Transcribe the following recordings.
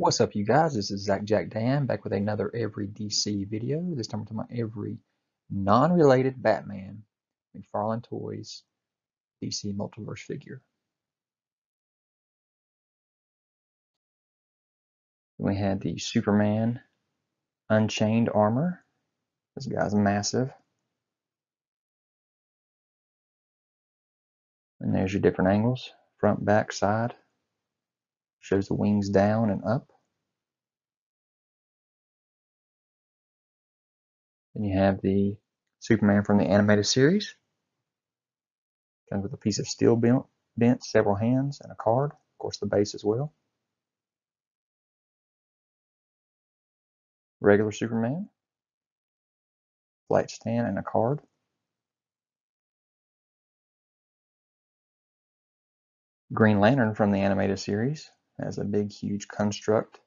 What's up, you guys? This is ZacJacDan back with another Every DC video. This time we're talking about every non-related Batman, McFarlane Toys, DC Multiverse figure. We had the Superman Unchained Armor. This guy's massive. And there's your different angles, front, back, side. Shows the wings down and up. Then you have the Superman from the Animated Series. Comes with a piece of steel bent, several hands, and a card. Of course, the base as well. Regular Superman. Flat stand and a card. Green Lantern from the Animated Series. Has a big, huge construct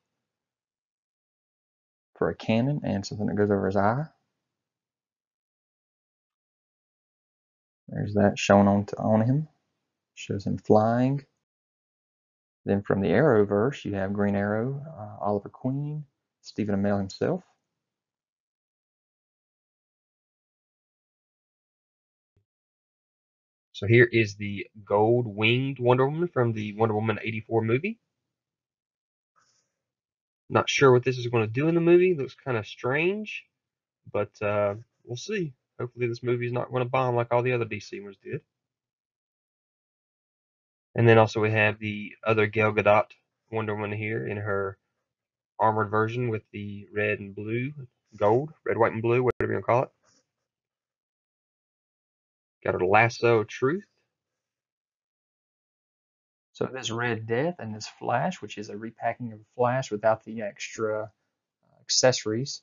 for a cannon and something that goes over his eye. There's that shown on him. Shows him flying. Then from the Arrowverse, you have Green Arrow, Oliver Queen, Stephen Amell himself. So here is the gold-winged Wonder Woman from the Wonder Woman 1984 movie. Not sure what this is going to do in the movie. Looks kind of strange, but we'll see. Hopefully this movie is not going to bomb like all the other DC ones did. And then also we have the other Gal Gadot Wonder Woman here in her armored version with the red and blue, gold, red, white, and blue, whatever you want to call it. Got her lasso of truth. So this Red Death and this Flash, which is a repacking of Flash without the extra accessories,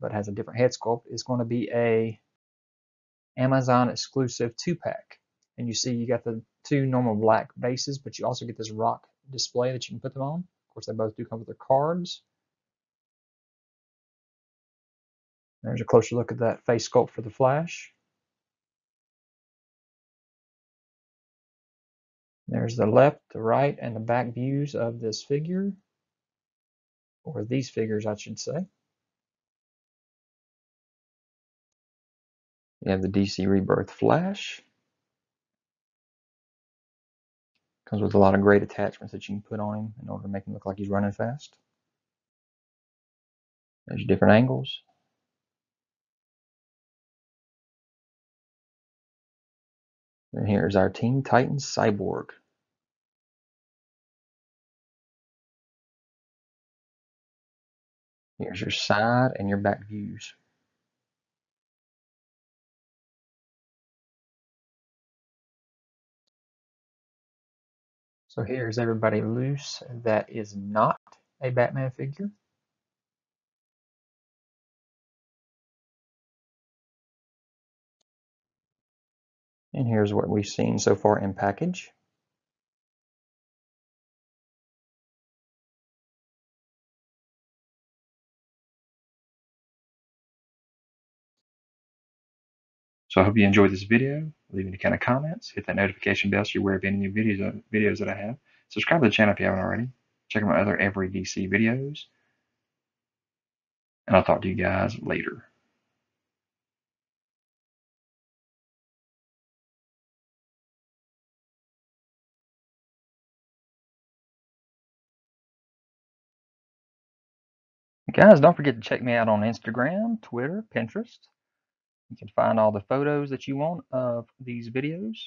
but has a different head sculpt, is going to be a Amazon exclusive 2-pack. And you see you got the two normal black bases, but you also get this rock display that you can put them on. Of course, they both do come with their cards. There's a closer look at that face sculpt for the Flash. There's the left, the right, and the back views of this figure, or these figures, I should say. You have the DC Rebirth Flash. Comes with a lot of great attachments that you can put on him in order to make him look like he's running fast. There's different angles. And here's our Teen Titans Cyborg. Here's your side and your back views. So here's everybody loose that is not a Batman figure. And here's what we've seen so far in package. So I hope you enjoyed this video. Leave any kind of comments. Hit that notification bell so you're aware of any new videos that I have. Subscribe to the channel if you haven't already. Check out my other Every DC videos. And I'll talk to you guys later. Guys, don't forget to check me out on Instagram, Twitter, Pinterest. You can find all the photos that you want of these videos.